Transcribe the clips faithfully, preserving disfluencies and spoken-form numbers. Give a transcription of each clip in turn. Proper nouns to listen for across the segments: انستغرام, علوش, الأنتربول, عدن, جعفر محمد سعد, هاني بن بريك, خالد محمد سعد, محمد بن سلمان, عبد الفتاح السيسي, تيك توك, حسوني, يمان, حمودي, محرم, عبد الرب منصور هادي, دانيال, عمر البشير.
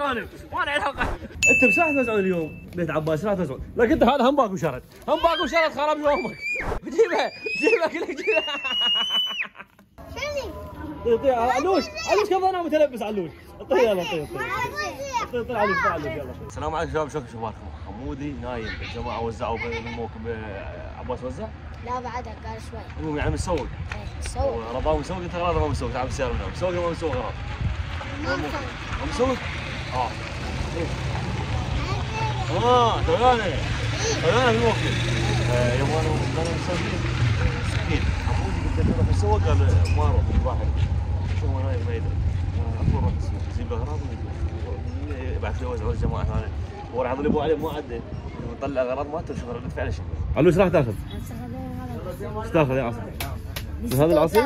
قالب وانا على قالب. انت بساعة تفزعون اليوم بيت عباس لا تفزعون، لكن انت هذا همباك وشرد، همباك وشرد خرب يومك. جيبه جيبه كلك جيبه. طيب علوش علوش كيف انا متلبس علوش؟ طيب يلا طيب طيب طيب علوش طيب يلا. السلام عليكم شباب، شوف اخباركم. حمودي نايم، الجماعه وزعوا بالموكب عباس وزع؟ لا بعدها قال شوي. المهم يعني مسوق. مسوق. رباوي مسوق انت غلط، ما مسوق تعال بالسياره منهم، مسوق ولا ما مسوق غلط؟ ما مسوق. ما مسوق؟ اه. اه طلعنا طلعنا بالموكب. يبغى انا مسوقين. مسكين. حمودي قلت له روح مسوق قال ما اروح الواحد. شو هو نايم ما يدري. اقول روح جيب اغراض ويبعث لي وزع جماعه ثانيه. ورا عض اللي عليه ما عدى. طلع اغراض ما تشوف رد فعله شنو. علوش راح تاخذ. ايش تاخذ يا عصير؟ هذا العصير؟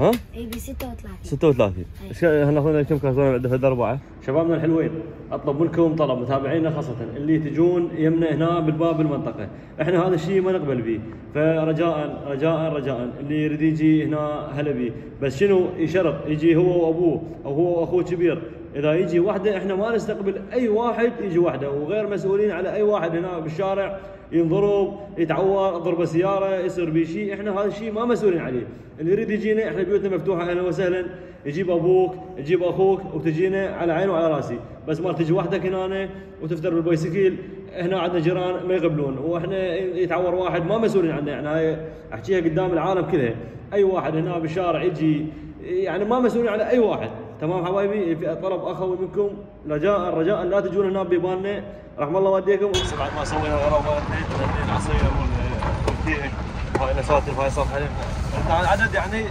ها؟ اي ب ستة وثلاثين ستة وثلاثين. ايش ناخذ كم كاسه عندنا في الاربعه؟ شبابنا الحلوين، اطلب منكم طلب متابعينا خاصه اللي تجون يمنا هنا بالباب بالمنطقه، احنا هذا الشيء ما نقبل به، فرجاء رجاء رجاء اللي يريد يجي هنا هلا به، بس شنو يشرط يجي هو وابوه او هو واخوه كبير، اذا يجي وحده احنا ما نستقبل اي واحد يجي وحده، وغير مسؤولين على اي واحد هنا بالشارع ينضرب يتعور ضربه سياره يصير به شيء، احنا هذا الشيء ما مسؤولين عليه، اللي يريد يجينا احنا بيوتنا مفتوحه اهلا وسهلا، يجيب ابوك يجيب اخوك وتجينا على عيني وعلى راسي، بس ما تجي وحدك هنا وتفتر بالبايسكيل هنا عندنا جيران ما يقبلون، واحنا يتعور واحد ما مسؤولين عنه، يعني احكيها قدام العالم كلها، اي واحد هنا بالشارع يجي يعني ما مسؤولين على اي واحد. تمام حبايبي، في طلب اخوي منكم رجاء رجاء لا تجون هنا ببالنا، رحم الله والديكم. بعد ما سوينا ورا مرتين ثلاثين عصير والفتيح هاي الاساتذه هاي صار حلم عدد، يعني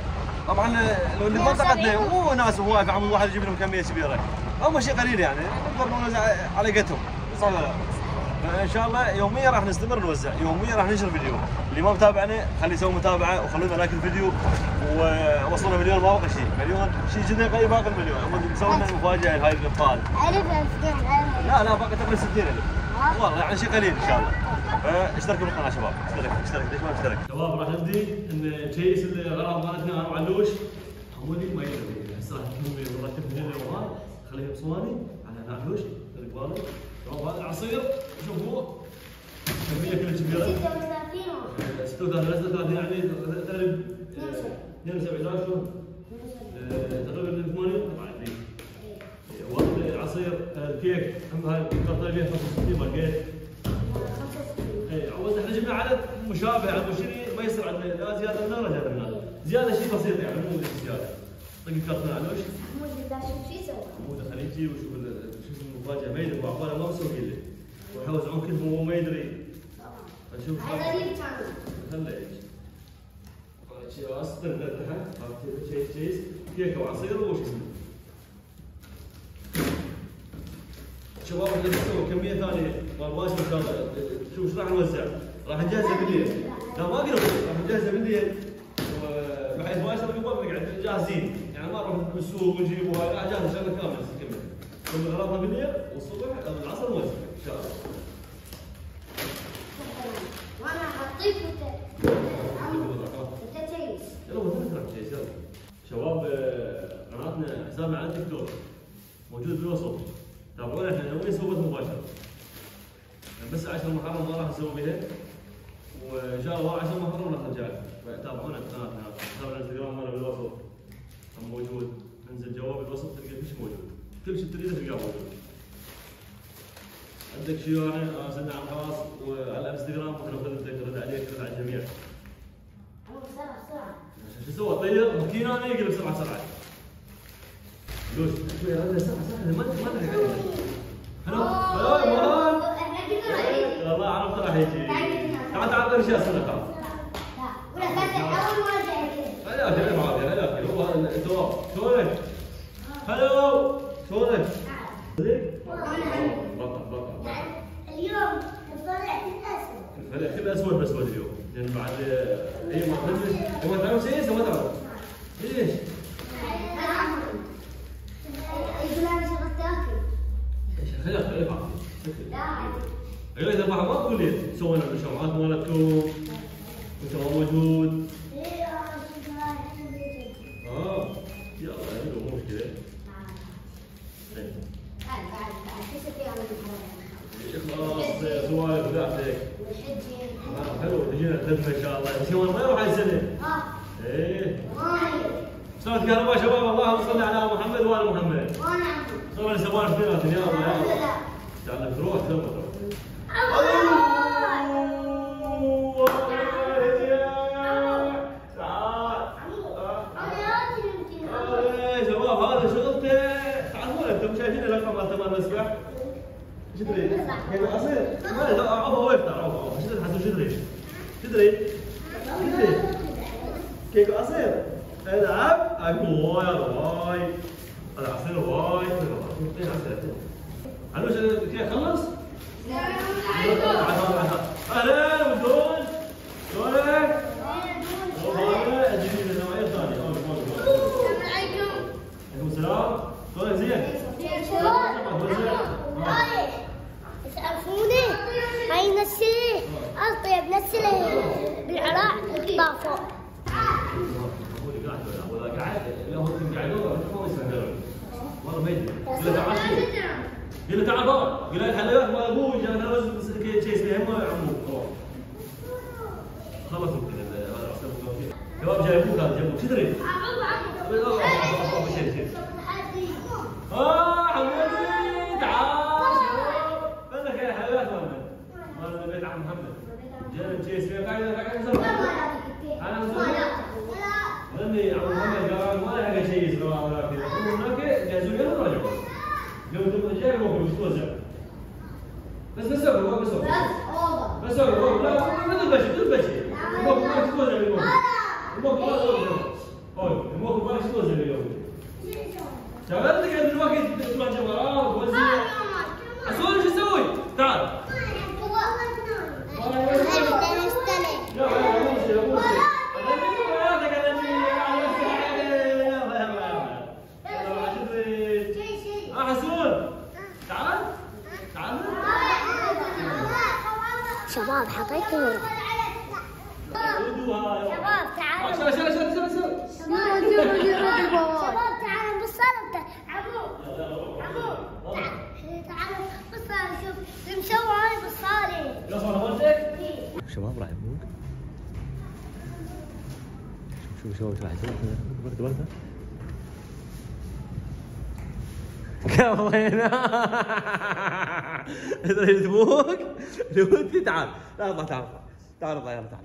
طبعا لو اللي منطقتنا مو ناس هواي عم واحد يجيب لهم كميه كبيره، اول شيء قليل يعني نقدر نوزع على قدهم صح ولا لا؟ فان شاء الله يوميا راح نستمر نوزع، يوميا راح ننشر فيديو، اللي ما متابعنا خليه يسوي متابعه وخلونا لايك الفيديو، ووصلنا مليون ما بقى شيء، مليون شيء جدا قريب باقي المليون، نسوي لنا مفاجاه لهاي الابطال. ألف لا لا باقي تقريبا ستين ألف والله، يعني شيء قليل ان شاء الله. فاشتركوا بالقناه شباب، اشترك اشترك ليش ما اشترك؟ شباب راح نبدي نجهز الغراض مالتنا انا وعلوش، حمودي ما يدري هسه راح نكمل ونرتب هنا وهاي، خليها بصواني على علوش بالقباله، شباب هذا العصير شوفوا كميه كلش كبيره ستة وثلاثين ستة وثلاثين يعني تقريبا اثنين وسبعين شهر تقريبا ثمانين والله. العصير الكيك هم هاي الكرتونيه خمسة وستين مالقيت، اي عوض احنا جبنا عدد مشابه عند شنو ما يصير عندنا لا زياده ولا ولا زياده منها، زياده شيء بسيط يعني مو زياده. طق الكرتون علوش حمودي بدي اشوف شو يسوي، حمودي خليه يجي وشوف شو اسمه المفاجاه ما يدري وعقباله ما مسوي له ويحوزعون كلهم وهو ما يدري. نشوف هذا اللي كان خله يجي شيء واسطه تحت عرفت شيء شيء كيكه وعصير وش اسمه. شباب احنا نسوي كميه ثانيه والله ان شاء الله، شوف ايش راح نوزع، راح نجهزها بالليل، لا ما اقدر راح نجهزها بالليل بحيث ما يصير قبل نقعد جاهزين، يعني ما نروح بالسوق ونجيب وهاي، لا جاهزه ان شاء الله كامله كميه، كل غراضنا بالليل والصبح العصر نوزع ان شاء الله. وانا حطيت انت تجيس يلا وانت راح تجيس. يلا شباب قناتنا حسابنا على التيك توك موجود بالوصف، تابعونا احنا ناويين نسوي بث مباشر، بس عشرة محرم ما راح نسوي بها، وان شاء الله عشرة محرم راح نرجع لكم، تابعونا قناتنا، تابعونا الانستغرام مالنا بالوصف موجود، انزل جواب الوصف تلقى كل شيء موجود، كل شيء تريده تلقاه موجود. عندك شيء انا ارسلنا على الخاص وعلى الانستغرام وانا خذتك رد عليك رد على الجميع. بسرعه بسرعه شو سوى طير ممكن انا يقلب بسرعه بسرعه. لوش شوي هذا سرعه سرعه ما ما ادري هلا هلا مران والله عرفت راح يجي. تعال تعال ارجع السنه لا ولا اول ما جاي. هلا كلام عادي هلا هو هذا الدوام شلونك؟ هلو شلونك؟ اليوم الفلح الاسود. الفلح الاسود بس اليوم، لان بعد اي ما تنزل ما تعرف شيء ما تعرف. ليش؟ يقول انا شغلت تاكل. خليها خليها بعض. لا عادي. ايوه اذا ما تقول لي سوينا المشروعات مالتكم وانت ما موجود. ايوه اه يلا مو مشكله. نعم. سوالف بتاعتك. حلو تجينا تلفه ان شاء الله، بس يوم ما يروح هاي السنه. اه. ايه. شلون الكهرباء شباب؟ اللهم صل على محمد وال محمد. سوينا سوالف بيناتنا يا الله يا الله. لعلك تروح تروح. شتري؟ كيف حصير؟ لا لا عوضها وين بتعرفها؟ شتري حسون شتري؟ شتري؟ شتري؟ كيف حصير؟ العب اكو واي واي انا حصير واي كيف حصير؟ علوش كيف خلص؟ لا اهلا بدون شلونك؟ والله اجيب لنا نوعية ثانية السلام عليكم عليكم السلام شلونك زين؟ شلونك؟ تعرفوني؟ هاي نسله اطيب نسله بالعراق طافوا. حمودي قاعد ولا قاعد؟ لا هو قاعد ما يسهرون. والله ما يدري. قل له تعال قل له تعال برا، قل له الحلويات مال ابوي انا لازم شيء اسمه عمو. خلصوا شباب جاي ابوك هذا جنبك شو تدري؟ اه حمودي تعال محمد جاي تشيس فيها قاعد قاعد يسوي انا مسوي لا مني عم محمد قال ما لها شيء يسوي ولا كذا هناك جاهزوا لنا رجعوا لو تبغى جاي مو بتوزع بس بس هو بس هو بس هو لا ما تلبش تلبش مو ما توزع اليوم مو ما توزع اوه مو ما توزع اليوم شغلتك انت الوقت تسمع جوارات وزير حسوني شو تسوي تعال شباب حطيت ورد شباب تعالوا شباب شباب شباب شباب شباب شباب تعالوا بالصالة عمو عمو تعالوا بالصالة شوف اللي مسوي هاي بالصالة شباب راح يفوق شوف شوف شوف راح يسوي برد برد كوينا تدري تبوك لوتي تعال لا اطلع تعال تعال اطلع يلا تعال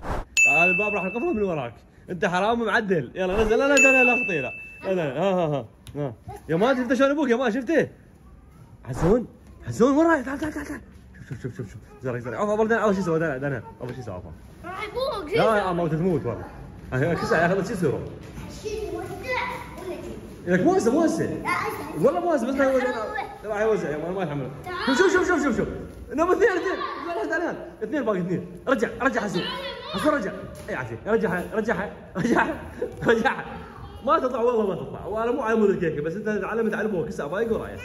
تعال الباب راح نقفله من وراك انت حرام ومعدل يلا نزل لا لا لا خطيره لا لا ها ها ها يا مان شفته شلون ابوك يا مان شفته حسون حسون وين رايح تعال تعال تعال شوف شوف شوف شوف زرق زرق عوف اول اول شيء سوى دنا دنا اول شيء سوى عوف راح ابوك لا موت تموت والله كسر ياخذ شو يسوي؟ لك مو هسه مو هسه والله مو هسه بس راح يوزع ما يحمله شوف شوف شوف شوف شوف نمر اثنين اثنين اثنين باقي اثنين رجع رجع حسون حسون رجع اي عسير رجع رجع رجع رجع ما تطلع والله ما تطلع وانا مو عامل الكيكه بس انت تعلم تعلموك هسه باقي ورايا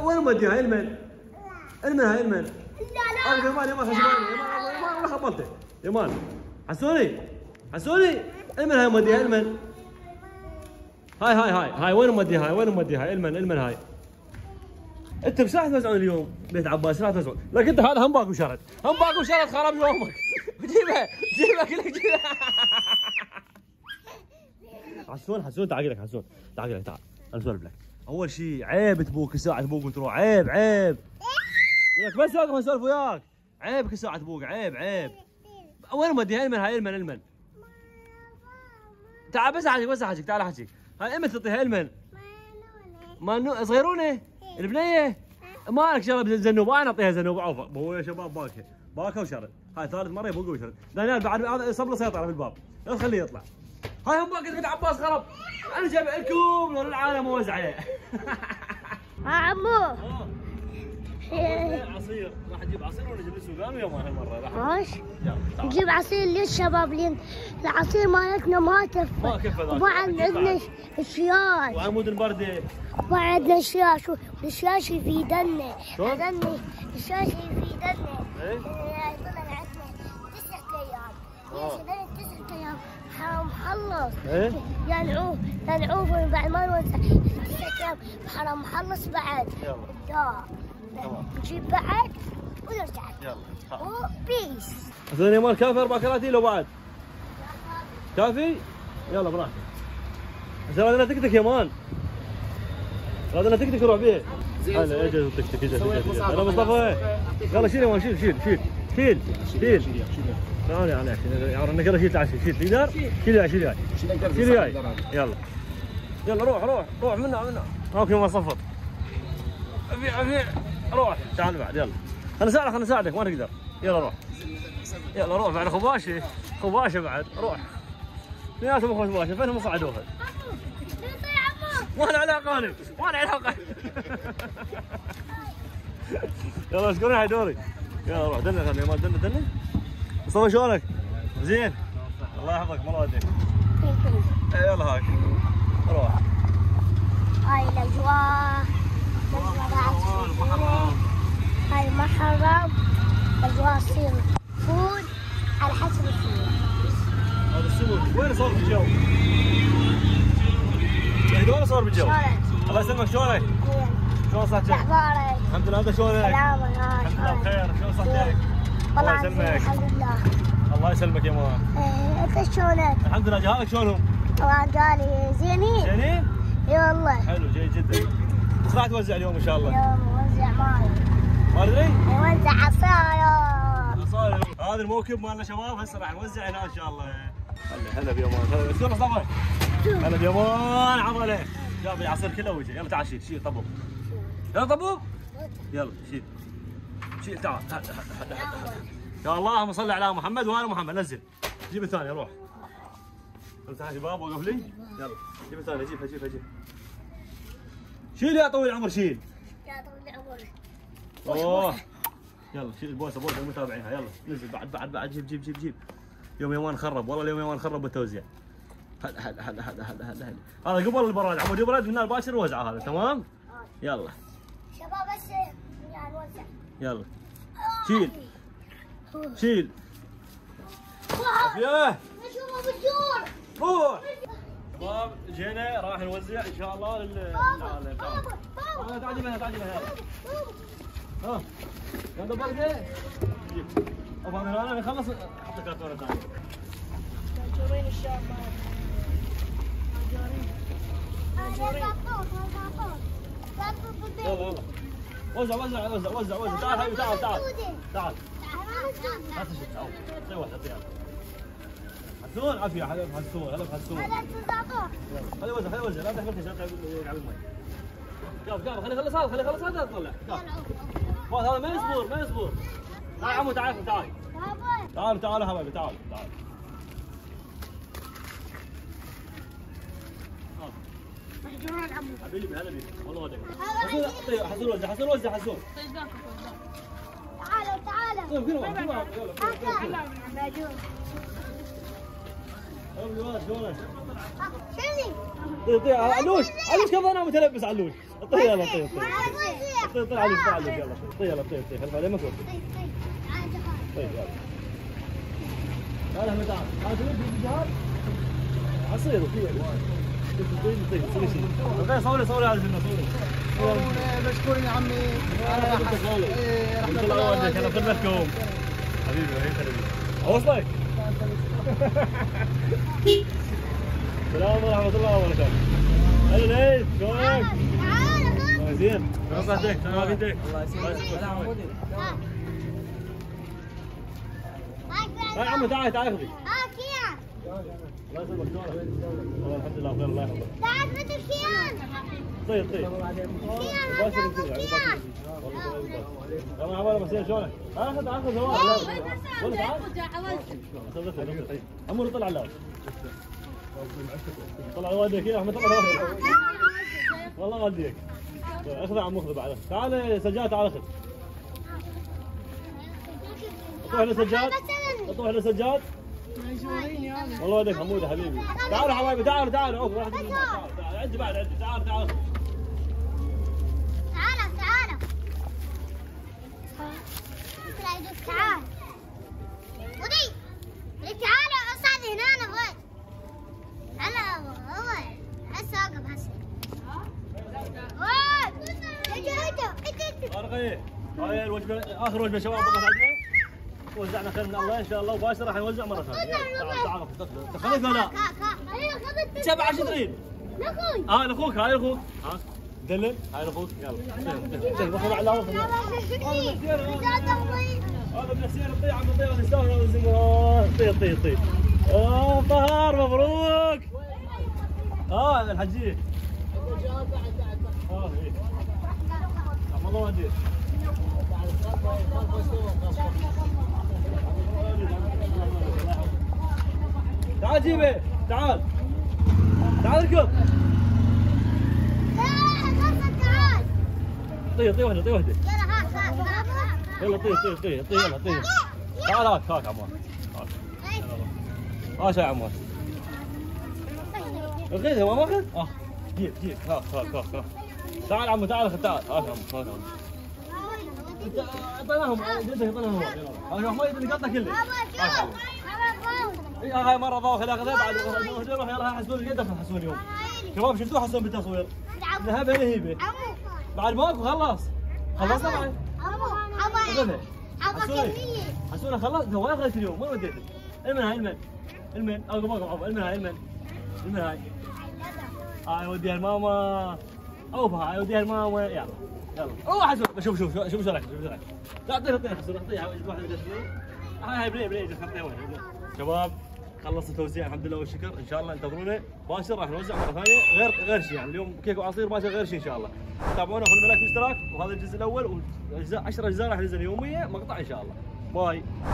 وين موديها هاي المن؟ المن هاي المن لا لا يمان يمان يمان والله خبلته يمان حسوني حسوني المن هاي موديها المن هاي هاي هاي هاي وين موديها هاي وين موديها هاي المن المن هاي انت بس راح توزعون اليوم بيت عباس راح توزعون لك انت هذا همباك وشرد همباك وشرد خرب يومك جيبها جيبها كلك جيبها حسون حسون تعال لك حسون تعال لك تعال انا اسولف لك اول شيء عيب تبوك ساعة تبوك وتروح عيب عيب لك بس واقف اسولف وياك عيب ساعة تبوك عيب عيب وين موديها المن هاي المن المن تعال بس احكيك بس احكيك تعال احكيك هاي امتى تعطيها المن؟ مانو صغيرونه البنيه مالك شرب زنوب انا اعطيها زنوب عوفه هو يا شباب باكه باكه وشرب هاي ثالث مره يبوق وشرب دانيال بعد هذا صب له سيطره بالباب لا تخليه يطلع هاي هم باكه بنت عباس خرب انا جايبها لكم لو العالم اوزع عليه ها عمو عصير راح تجيب عصير ولا نجيب السودان ويا مان هالمره راح نجيب عصير للشباب لين العصير مالتنا ما كفى ما كفى ما عندنا شياش وعمود البرده ما عندنا شياش والشياش يفيدنا يفيدنا الشياش يفيدنا يظل عندنا تسع ايام يا تسع ايام حرام مخلص يا العوف يا العوف بعد ما نوزع تسع ايام حرام مخلص بعد يلا نجيب بعد ونرجع. يلا وبيس. اذن يمان كافي اربع كراتين لو بعد؟ كافي؟ يلا براحتك. زين هذا تكتك يمان. هذا تكتك روح بيه. هلا اجي تكتك اجي. يلا مصطفى يلا شيل يمان شيل شيل شيل شيل شيل. تعال عليك عرفنا كذا شيل تعال شيل تقدر؟ شيل شيل جاي. شيل جاي. يلا. يلا روح روح روح منا منا. اوكي ما صفر. ابيع ابيع روح تعال بعد يلا. خليني اساعدك خليني اساعدك ما تقدر. يلا روح. يلا روح بعد خباشي خباشي بعد روح. اثنيناتهم اخوة باشا فينهم صعدوها؟ ما له علاقة انا ما له علاقة. يلا اشكرني على دوري. يلا روح دلنا خلينا ما دلنا دلنا. مصطفى شلونك؟ زين؟ الله يحفظك ما الله يوديك. يلا هاك روح. هاي الاجواء محرم هاي محرم الاجواء تصير فول على حسب السنة. هذا السمك وين صار بالجو؟ يعني وين صار بالجو؟ الله يسلمك شلونك؟ شلون صحتك؟ اخبارك؟ الحمد لله انت شلونك؟ سلامك الحمد لله بخير شلون صحتك؟ الله يسلمك الحمد لله الله يسلمك يا مان ايه انت شلونك؟ الحمد لله جهالك شلونهم؟ والله جالي زينين زينين؟ اي والله حلو جيد جدا بس راح توزع اليوم ان شاء الله؟ اليوم وزع مالي ما ادري؟ وزع عصاير عصاير هذا الموكب مالنا شباب هسه راح نوزع هنا ان شاء الله هلا هلا بيمان هلا شو مصطفى؟ هلا بيمان عضله جاب العصير كله وجهه يلا تعال شيل شيل طبب يلا طبب يلا شيل شيل تعال يا اللهم صل على محمد وآل محمد نزل جيب الثانية روح تعال شباب وقف لي يلا جيب الثانية جيبها جيبها جيبها شيل يا طويل العمر شيل يا طويل العمر اوه يلا شيل البوسه بوسه المتابعينها يلا نزل بعد بعد بعد جيب جيب جيب جيب يوم يمان خرب والله اليوم يمان خرب بالتوزيع. هلا هلا هلا هلا هلا هلا هذا قبل البراد عمود يبرد من الباشر وزعه هذا تمام؟ يلا شباب بس نوزع يلا شيل شيل عافية روح شباب جينا راح نوزع ان شاء الله لل تعال تعال تعال هنا تعال هنا ها يلا برده ابو انا نخلص احط كرتونه ثانيه. ماجورين ان شاء الله. ماجورين. ماجورين. يلا يلا وزع وزع وزع وزع وزع تعال حبيبي تعال تعال تعال. لا تشد سوي واحد اعطيها. حسون عافيه هلا بحسون هلا بحسون. هلا وزع هلا وزع لا تحركش لا تلعب المي. قام قام خليه يخلص هذا خليه يخلص هذا تطلع. هذا ما يصبر ما يصبر. تعال عمو تعال تعال تعال تعال حبايبي تعال تعال محجورين عمو حبيبي هلا بيك والله ودك حسون وزع حسون وزع حسون تعالوا تعالوا يلا يلا ماجور يا ولد شلونك؟ طيب طيب علوش علوش كيف انا متلبس علوش طيب يلا طيب طيب طيب علوش تعال يلا طيب يلا طيب طيب خلينا نمشي طيب يلا هلا متعب هذا اللي بالجهاز عصير وفيه طيب طيب سوي شيء اوكي صوري صوري على الجنة صوري مشكورين يا عمي انا بتصور انت الله يوديك انا خدمتكم حبيبي حبيبي اوصلك السلام ورحمة الله وبركاته اهلا ليث شلونك؟ تعال زين شلون صحتك؟ شلون عافيتك؟ الله يسلمك تعال عمو تعال تعال خذي الله يسلمك شلونك؟ والله الحمد لله بخير الله يحفظك تعال بدك كيان طيب طيب كيان كيان يا مرحبا مساء شلونك؟ اخذ اخذ زواج ولا تعال؟ عمو طلع لا طلع والديك يا احمد طلع والله والديك اخذه عم اخذه بعد تعال سجاد تعال اخذ اطوح لسجاد اطوح لسجاد والله والديك حمودي حبيبي تعالوا حبايبي تعالوا تعالوا اوف واحد تعال عندي بعد عندي تعال تعال تعال تعال تعال ودي تعال اصعد هنا انا بغيت هلا هو هو هسه واقف هسه رقيه. هاي الوجبه اخر وجبه شباب بقت عندنا، وزعنا خير من الله ان شاء الله، وباشر راح نوزع مره ثانيه. تعال تخليك لا جاب عشرة تريد لاخوي. اه لاخوك، هاي لاخوك، ها دلل، هاي لاخوك. يلا خذ على الله. هذا ابن حسين الطيعه عم الطيعه تستاهل الزمران. طيب طيب طيب اه طهر مبروك. اه الحجيه اه الله يهديك. تعال جيبه، تعال تعال اركض. تعال طير طير وحده، طير وحده. يلا طير طير طير طير يلا طير. تعال هاك هاك عمار، هاك يا عمار. اخذها ما ماخذ؟ اه جيب جيب هاك هاك هاك. تعال عمو تعال تعال هاك عمو هاك عمو. انت اعطيناهم جدك، اعطيناهم هاك ما يبي نقطه كله. اي هاي مره ضوء خليها اخذها بعد روح. يلا حسوني قد دخل حسوني اليوم شباب، شفتوا حسون بالتصوير ذهبها لهيبه بعد ماكو. خلاص خلصنا بعد عمو حسوني حسوني خلص وين اخذت اليوم؟ وين وديتك؟ المن هاي المن المن اقوم اقوم اقوم المن هاي المن المن هاي هاي وديها لماما اوفها، هاي وديها لماما. يلا يلا اوه حسون شوف شوف شوف شوف شو رايك؟ شوف شو رايك؟ لا اعطيها اعطيها حسون اعطيها واحد من هاي هاي بلي بلي اعطيها وين شباب. خلصت التوزيع الحمد لله والشكر، ان شاء الله انتظرونا باشر راح نوزع مره ثانيه غير غير شيء، يعني اليوم كيك وعصير باشر غير شيء ان شاء الله. تابعونا في الملاك الاشتراك، وهذا الجزء الاول وعشرة اجزاء راح ننزل يوميه مقطع ان شاء الله. باي.